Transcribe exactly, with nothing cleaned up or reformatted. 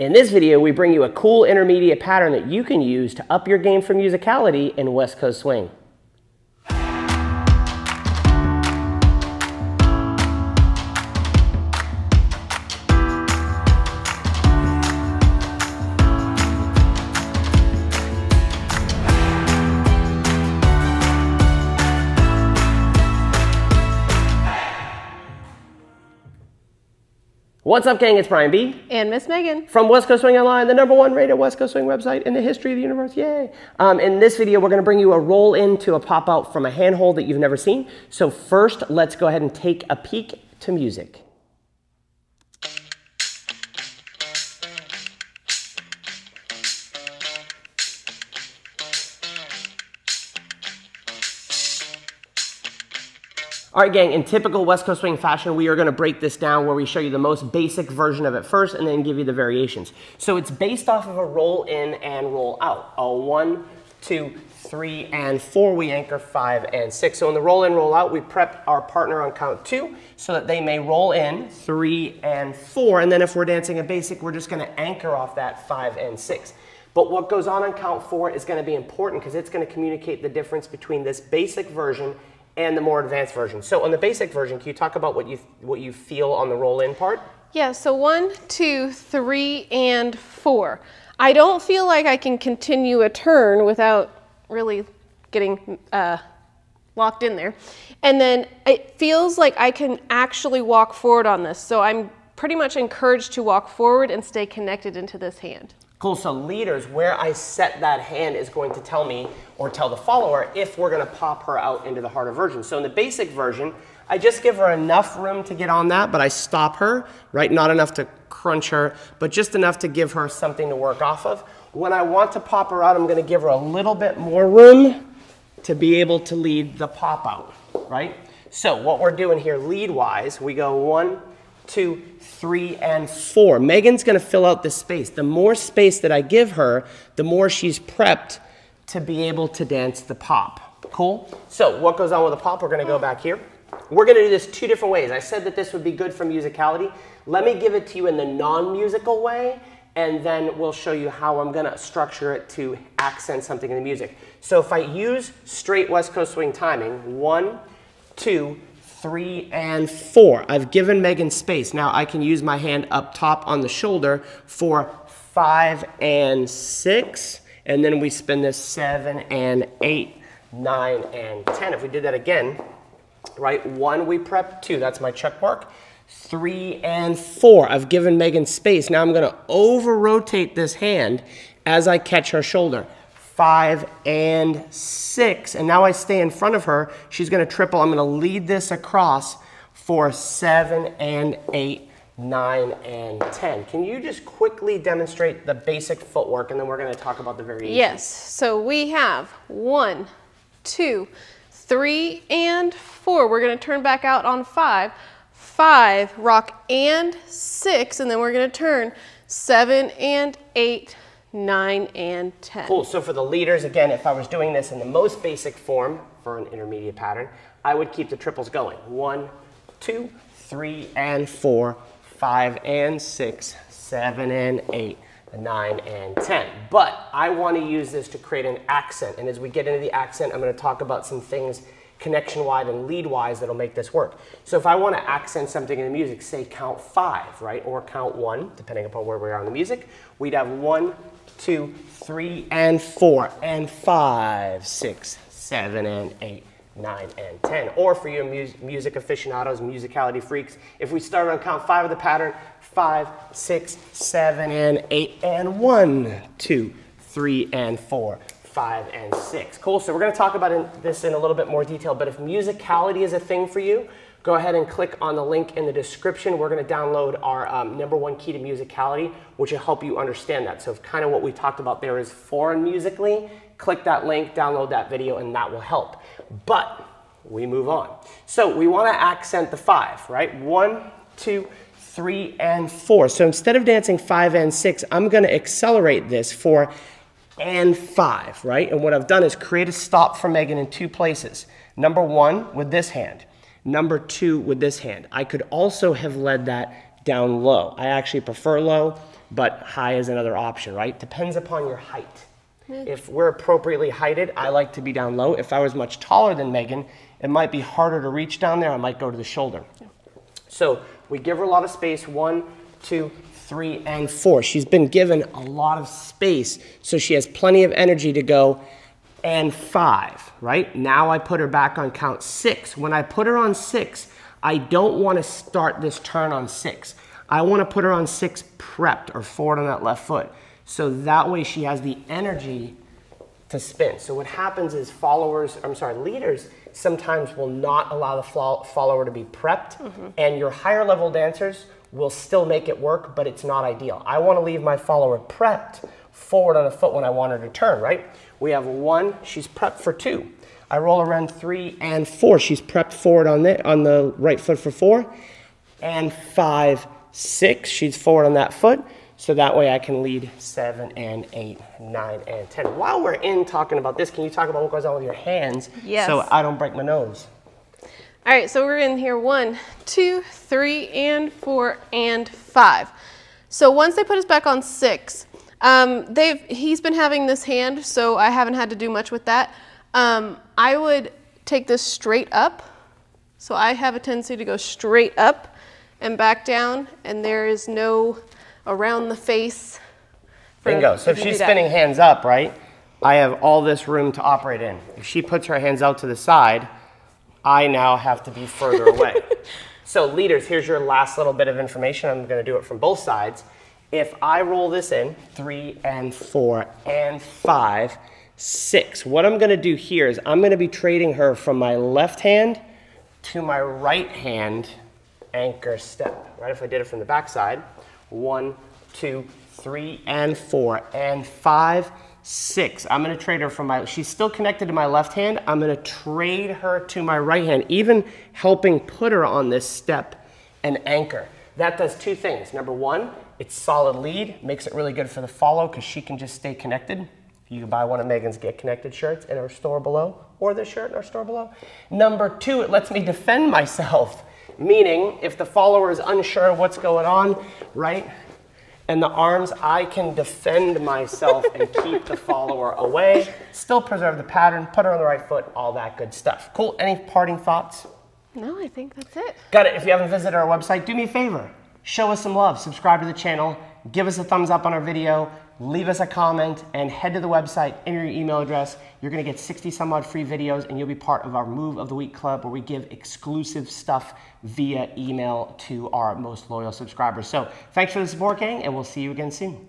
In this video, we bring you a cool intermediate pattern that you can use to up your game for musicality in West Coast Swing. What's up, gang? It's Brian B. And Miss Megan. From West Coast Swing Online, the number one rated West Coast Swing website in the history of the universe. Yay! Um, in this video, we're going to bring you a roll into a pop-out from a handhold that you've never seen. So first, let's go ahead and take a peek to music. All right, gang, in typical West Coast Swing fashion, we are going to break this down where we show you the most basic version of it first and then give you the variations. So it's based off of a roll in and roll out. A one, two, three, and four. We anchor five and six. So in the roll in, roll out, we prep our partner on count two so that they may roll in three and four. And then if we're dancing a basic, we're just going to anchor off that five and six. But what goes on on count four is going to be important because it's going to communicate the difference between this basic version and the more advanced version. So on the basic version, can you talk about what you what you feel on the roll-in part? Yeah, so one, two, three, and four. I don't feel like I can continue a turn without really getting uh, locked in there. And then it feels like I can actually walk forward on this. So I'm pretty much encouraged to walk forward and stay connected into this hand. Cool, so leaders, where I set that hand is going to tell me or tell the follower if we're gonna pop her out into the harder version. So in the basic version, I just give her enough room to get on that, but I stop her, right? Not enough to crunch her, but just enough to give her something to work off of. When I want to pop her out, I'm gonna give her a little bit more room to be able to lead the pop out, right? So what we're doing here lead-wise, we go one, two, three, and four. Megan's gonna fill out this space. The more space that I give her, the more she's prepped to be able to dance the pop. Cool? So what goes on with the pop? We're gonna go back here. We're gonna do this two different ways. I said that this would be good for musicality. Let me give it to you in the non-musical way, and then we'll show you how I'm gonna structure it to accent something in the music. So if I use straight West Coast Swing timing, one, two, three, and four. I've given Megan space. Now I can use my hand up top on the shoulder for five and six, and then we spin this seven and eight, nine and ten. If we did that again, right, one we prep, two, that's my check mark, three and four. I've given Megan space. Now I'm gonna over-rotate this hand as I catch her shoulder. Five and six, and now I stay in front of her. She's gonna triple. I'm gonna lead this across for seven and eight, nine and ten. Can you just quickly demonstrate the basic footwork, and then we're gonna talk about the variations? Yes, so we have one, two, three, and four. We're gonna turn back out on five, five, rock, and six, and then we're gonna turn seven and eight, nine and ten. Cool, so for the leaders, again, if I was doing this in the most basic form for an intermediate pattern, I would keep the triples going. One, two, three and four, five and six, seven and eight, nine and ten. But I want to use this to create an accent, and as we get into the accent, I'm going to talk about some things connection-wise and lead-wise that'll make this work. So if I want to accent something in the music, say count five, right, or count one, depending upon where we are in the music, we'd have one, two, three, and four, and five, six, seven, and eight, nine, and ten. Or for you mu music aficionados, musicality freaks, if we start on count five of the pattern, five, six, seven, and eight, and one, two, three, and four, five, and six. Cool, so we're gonna talk about in, this in a little bit more detail, but if musicality is a thing for you, go ahead and click on the link in the description. We're gonna download our um, number one key to musicality, which will help you understand that. So if kind of what we talked about there is foreign musically, click that link, download that video, and that will help. But we move on. So we wanna accent the five, right? One, two, three, and four. So instead of dancing five and six, I'm gonna accelerate this for and five, right? And what I've done is create a stop for Megan in two places. Number one, with this hand. Number two, with this hand. I could also have led that down low. I actually prefer low. but high is another option, right? Depends upon your height. If we're appropriately heighted, I like to be down low. If I was much taller than Megan, it might be harder to reach down there. I might go to the shoulder. So we give her a lot of space, one, two, three, and four. She's been given a lot of space, so she has plenty of energy to go, and five, right? Now I put her back on count six. When I put her on six, I don't want to start this turn on six. I want to put her on six prepped or forward on that left foot. So that way she has the energy to spin. So what happens is followers, I'm sorry, leaders sometimes will not allow the follower to be prepped, mm-hmm. and your higher level dancers will still make it work, but it's not ideal. I want to leave my follower prepped forward on a foot when I want her to turn, right? We have one, she's prepped for two. I roll around three and four. She's prepped forward on the, on the right foot for four. And five, six, she's forward on that foot. So that way I can lead seven and eight, nine and ten. While we're in talking about this, can you talk about what goes on with your hands? Yes. So I don't break my nose? All right, so we're in here one, two, three, and four, and five. So once they put us back on six, um, they've he's been having this hand, so I haven't had to do much with that. Um, I would take this straight up. So I have a tendency to go straight up and back down, and there is no around the face. Bingo. So if she's spinning hands up, right, I have all this room to operate in. If she puts her hands out to the side, I now have to be further away. So leaders, here's your last little bit of information. I'm going to do it from both sides. If I roll this in, three and four and five, six, what I'm going to do here is I'm going to be trading her from my left hand to my right hand anchor step, right? If I did it from the back side, one, two, three, and four, and five, six. I'm gonna trade her from my, she's still connected to my left hand. I'm gonna trade her to my right hand, even helping put her on this step and anchor. That does two things. Number one, it's solid lead, makes it really good for the follow because she can just stay connected. You can buy one of Megan's Get Connected shirts in our store below, or this shirt in our store below. Number two, it lets me defend myself. Meaning, if the follower is unsure of what's going on, right, and the arms, I can defend myself and keep the follower away, still preserve the pattern, put her on the right foot, all that good stuff. Cool. Any parting thoughts? No, I think that's it. Got it. If you haven't visited our website, do me a favor. Show us some love. Subscribe to the channel. Give us a thumbs up on our video. Leave us a comment and head to the website, enter your email address. You're going to get sixty some odd free videos and you'll be part of our Move of the Week Club where we give exclusive stuff via email to our most loyal subscribers. So thanks for the support, gang, and we'll see you again soon.